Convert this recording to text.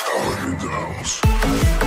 Starting in the house.